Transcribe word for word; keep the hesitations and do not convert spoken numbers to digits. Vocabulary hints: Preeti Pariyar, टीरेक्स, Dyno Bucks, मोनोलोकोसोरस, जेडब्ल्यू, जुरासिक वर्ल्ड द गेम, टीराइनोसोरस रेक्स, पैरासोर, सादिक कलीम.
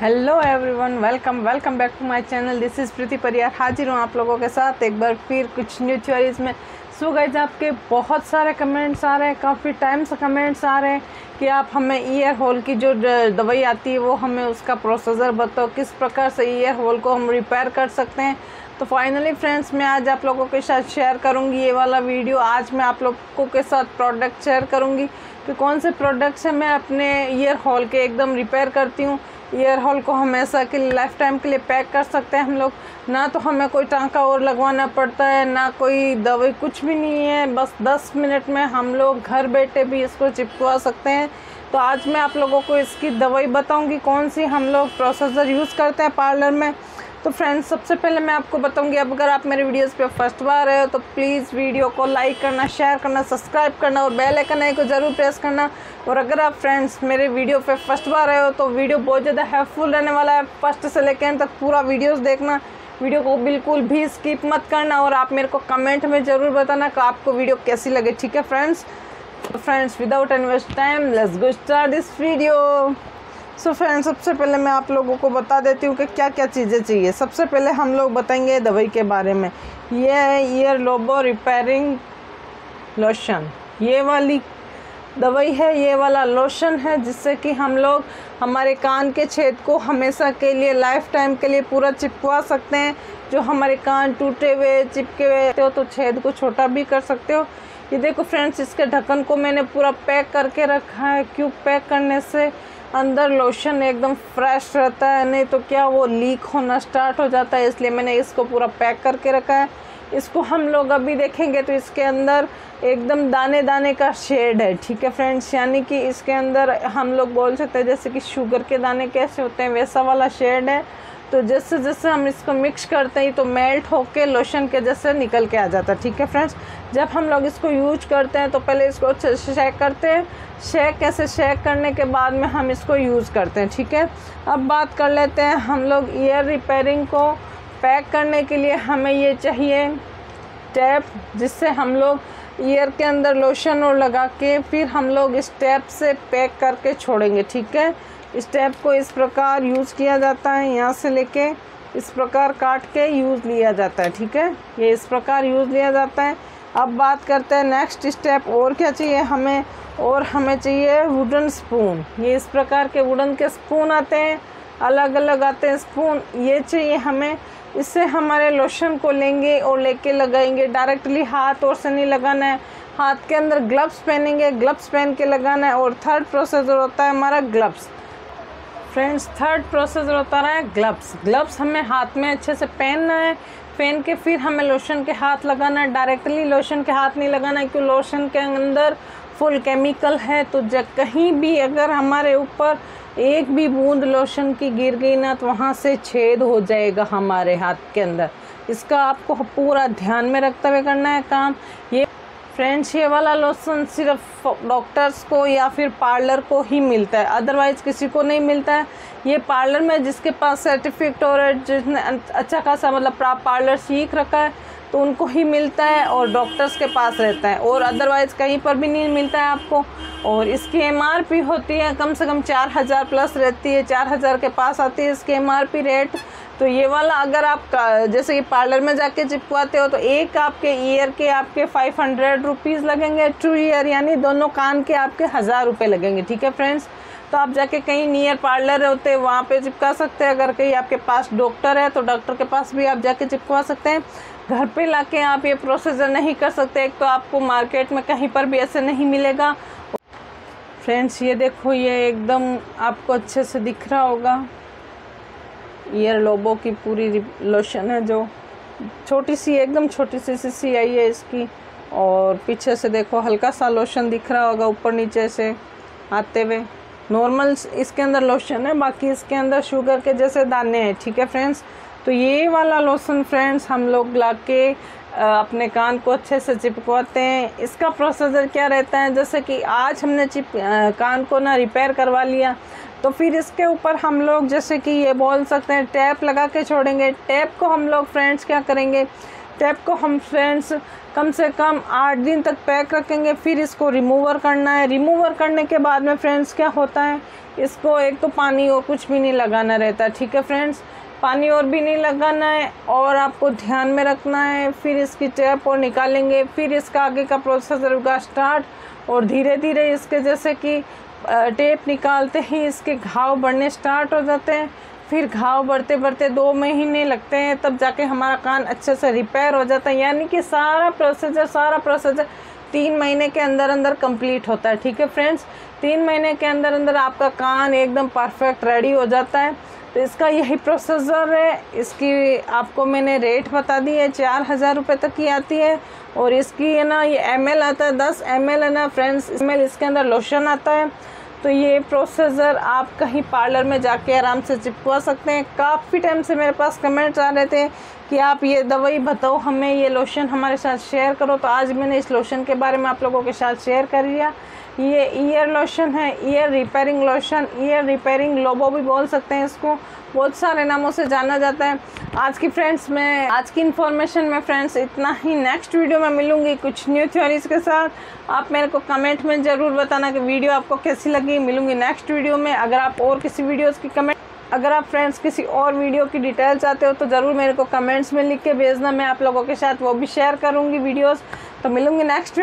Hello everyone, welcome welcome back to my channel. This is Preeti Pariyar, हाजिर हूँ आप लोगों के साथ एक बार फिर कुछ न्यू चॉइस में। सो गाइस, आपके बहुत सारे कमेंट्स आ रहे हैं, काफ़ी टाइम से कमेंट्स आ रहे हैं कि आप हमें ईयर होल की जो दवाई आती है वो हमें उसका प्रोसीजर बताओ, किस प्रकार से ईयर होल को हम रिपेयर कर सकते हैं। तो फाइनली फ्रेंड्स, मैं आज आप लोगों के साथ शेयर करूंगी ये वाला वीडियो। आज मैं आप लोगों के साथ प्रोडक्ट शेयर करूंगी कि कौन से प्रोडक्ट से मैं अपने ईयर होल के एकदम रिपेयर करती हूँ। ईयर होल को हमेशा के लाइफ टाइम के लिए पैक कर सकते हैं हम लोग, ना तो हमें कोई टाँका और लगवाना पड़ता है, ना कोई दवाई, कुछ भी नहीं है। बस दस मिनट में हम लोग घर बैठे भी इसको चिपकवा सकते हैं। तो आज मैं आप लोगों को इसकी दवाई बताऊँगी, कौन सी हम लोग प्रोसेसर यूज़ करते हैं पार्लर में। तो फ्रेंड्स, सबसे पहले मैं आपको बताऊंगी, अब अगर आप मेरे वीडियोस पे फर्स्ट बार आए हो तो प्लीज़ वीडियो को लाइक करना, शेयर करना, सब्सक्राइब करना और बेल आइकन आई को ज़रूर प्रेस करना। और अगर आप फ्रेंड्स मेरे वीडियो पे फर्स्ट बार आए हो तो वीडियो बहुत ज़्यादा हेल्पफुल रहने वाला है। फर्स्ट से लेकर एंड तक पूरा वीडियोस देखना, वीडियो को बिल्कुल भी स्किप मत करना। और आप मेरे को कमेंट में ज़रूर बताना कि आपको वीडियो कैसी लगे, ठीक है फ्रेंड्स। तो friends, without any waste time, let's go start this video. So so friends, सबसे पहले मैं आप लोगों को बता देती हूँ कि क्या क्या चीज़ें चाहिए। सबसे पहले हम लोग बताएंगे दवाई के बारे में। ये है ईयर लोबो रिपेयरिंग लोशन, ये वाली दवाई है, ये वाला लोशन है, जिससे कि हम लोग हमारे कान के छेद को हमेशा के लिए लाइफ टाइम के लिए पूरा चिपकवा सकते हैं। जो हमारे कान टूटे हुए चिपके हुए हो तो छेद को छोटा भी कर सकते हो। ये देखो फ्रेंड्स, इसके ढक्कन को मैंने पूरा पैक करके रखा है। क्यों? पैक करने से अंदर लोशन एकदम फ्रेश रहता है, नहीं तो क्या वो लीक होना स्टार्ट हो जाता है, इसलिए मैंने इसको पूरा पैक करके रखा है। इसको हम लोग अभी देखेंगे तो इसके अंदर एकदम दाने दाने का शेड है, ठीक है फ्रेंड्स। यानी कि इसके अंदर हम लोग बोल सकते हैं जैसे कि शुगर के दाने कैसे होते हैं वैसा वाला शेड है। तो जैसे जैसे हम इसको मिक्स करते हैं तो मेल्ट होके लोशन के जैसे निकल के आ जाता है, ठीक है फ्रेंड्स। जब हम लोग इसको यूज करते हैं तो पहले इसको अच्छे से शेक करते हैं। शेक कैसे? शेक करने के बाद में हम इसको यूज़ करते हैं, ठीक है। अब बात कर लेते हैं हम लोग ईयर रिपेयरिंग को पैक करने के लिए। हमें ये चाहिए टैप, जिससे हम लोग ईयर के अंदर लोशन और लगा के फिर हम लोग इस टैप से पैक करके छोड़ेंगे, ठीक है। इस टैप को इस प्रकार यूज़ किया जाता है, यहाँ से लेके इस प्रकार काट के यूज़ लिया जाता है, ठीक है। ये इस प्रकार यूज़ लिया जाता है। अब बात करते हैं नेक्स्ट स्टेप, और क्या चाहिए हमें। और हमें चाहिए वुडन स्पून। ये इस प्रकार के वुडन के स्पून आते हैं, अलग अलग आते हैं स्पून, ये चाहिए हमें। इससे हमारे लोशन को लेंगे और लेके लगाएंगे डायरेक्टली, हाथ और से नहीं लगाना है। हाथ के अंदर ग्लव्स पहनेंगे, ग्लव्स पहन के लगाना है। और थर्ड प्रोसीजर होता है हमारा ग्लव्स। फ्रेंड्स, थर्ड प्रोसेसर होता रहा है ग्लव्स। ग्लव्स हमें हाथ में अच्छे से पहनना है, पहन के फिर हमें लोशन के हाथ लगाना है। डायरेक्टली लोशन के हाथ नहीं लगाना है, क्योंकि लोशन के अंदर फुल केमिकल है। तो जब कहीं भी अगर हमारे ऊपर एक भी बूंद लोशन की गिर गई ना तो वहाँ से छेद हो जाएगा हमारे हाथ के अंदर। इसका आपको पूरा ध्यान में रखते हुए करना है काम। ये फ्रेंड्स, ये वाला लोशन सिर्फ डॉक्टर्स को या फिर पार्लर को ही मिलता है, अदरवाइज़ किसी को नहीं मिलता है। ये पार्लर में जिसके पास सर्टिफिकेट और जिसने अच्छा खासा मतलब पार्लर सीख रखा है तो उनको ही मिलता है और डॉक्टर्स के पास रहता है, और अदरवाइज़ कहीं पर भी नहीं मिलता है आपको। और इसकी एमआरपी होती है कम से कम चार हज़ार प्लस रहती है, चार हज़ार के पास आती है इसकी एमआरपी रेट। तो ये वाला अगर आप जैसे कि पार्लर में जाके चिपकवाते हो तो एक आपके ईयर के आपके फाइव हंड्रेड रुपीज़ लगेंगे, टू ईयर यानी दोनों कान के आपके हज़ार रुपये लगेंगे, ठीक है फ्रेंड्स। तो आप जाके कहीं नियर पार्लर होते हैं वहाँ पे चिपका सकते हैं। अगर कहीं आपके पास डॉक्टर है तो डॉक्टर के पास भी आप जाके चिपकवा सकते हैं। घर पे लाके आप ये प्रोसीजर नहीं कर सकते, एक तो आपको मार्केट में कहीं पर भी ऐसे नहीं मिलेगा। फ्रेंड्स, ये देखो, ये एकदम आपको अच्छे से दिख रहा होगा। ईयर लोबो की पूरी लोशन है, जो छोटी सी एकदम छोटी सी शीशी आई है इसकी। और पीछे से देखो हल्का सा लोशन दिख रहा होगा ऊपर नीचे से आते हुए। नॉर्मल इसके अंदर लोशन है, बाकी इसके अंदर शुगर के जैसे दाने हैं, ठीक है फ्रेंड्स। तो ये वाला लोशन फ्रेंड्स हम लोग ला के अपने कान को अच्छे से चिपकवाते हैं। इसका प्रोसीजर क्या रहता है, जैसे कि आज हमने चिप कान को ना रिपेयर करवा लिया तो फिर इसके ऊपर हम लोग जैसे कि ये बोल सकते हैं टैप लगा के छोड़ेंगे। टैप को हम लोग फ्रेंड्स क्या करेंगे, टेप को हम फ्रेंड्स कम से कम आठ दिन तक पैक रखेंगे, फिर इसको रिमूवर करना है। रिमूवर करने के बाद में फ्रेंड्स क्या होता है, इसको एक तो पानी और कुछ भी नहीं लगाना रहता, ठीक है फ्रेंड्स, पानी और भी नहीं लगाना है और आपको ध्यान में रखना है। फिर इसकी टेप और निकालेंगे, फिर इसका आगे का प्रोसेस होगा स्टार्ट, और धीरे धीरे इसके जैसे कि टेप निकालते ही इसके घाव बढ़ने स्टार्ट हो जाते हैं। फिर घाव बढ़ते बढ़ते दो महीने लगते हैं, तब जाके हमारा कान अच्छे से रिपेयर हो जाता है। यानी कि सारा प्रोसीजर सारा प्रोसीजर तीन महीने के अंदर अंदर कंप्लीट होता है, ठीक है फ्रेंड्स। तीन महीने के अंदर अंदर आपका कान एकदम परफेक्ट रेडी हो जाता है। तो इसका यही प्रोसीजर है। इसकी आपको मैंने रेट बता दी है, चार हज़ार रुपये तक की आती है। और इसकी है ना, ये एम एल आता है, दस एम एल है ना फ्रेंड्स, एम एल इसके अंदर लोशन आता है। तो ये प्रोसीजर आप कहीं पार्लर में जाके आराम से चिपकवा सकते हैं। काफ़ी टाइम से मेरे पास कमेंट्स आ रहे थे कि आप ये दवाई बताओ हमें, ये लोशन हमारे साथ शेयर करो, तो आज मैंने इस लोशन के बारे में आप लोगों के साथ शेयर कर लिया। ये ईयर लोशन है, ear repairing lotion, ear repairing लोबो भी बोल सकते हैं इसको, बहुत सारे नामों से जाना जाता है। आज की फ्रेंड्स में आज की इन्फॉर्मेशन में फ्रेंड्स इतना ही। नेक्स्ट वीडियो में मिलूंगी कुछ न्यू थ्योरीज़ के साथ। आप मेरे को कमेंट में ज़रूर बताना कि वीडियो आपको कैसी लगी। मिलूंगी नेक्स्ट वीडियो में। अगर आप और किसी वीडियोज़ की कमेंट अगर आप फ्रेंड्स किसी और वीडियो की डिटेल चाहते हो तो ज़रूर मेरे को कमेंट्स में लिख के भेजना, मैं आप लोगों के साथ वो भी शेयर करूँगी वीडियोज़। तो मिलूँगी नेक्स्ट।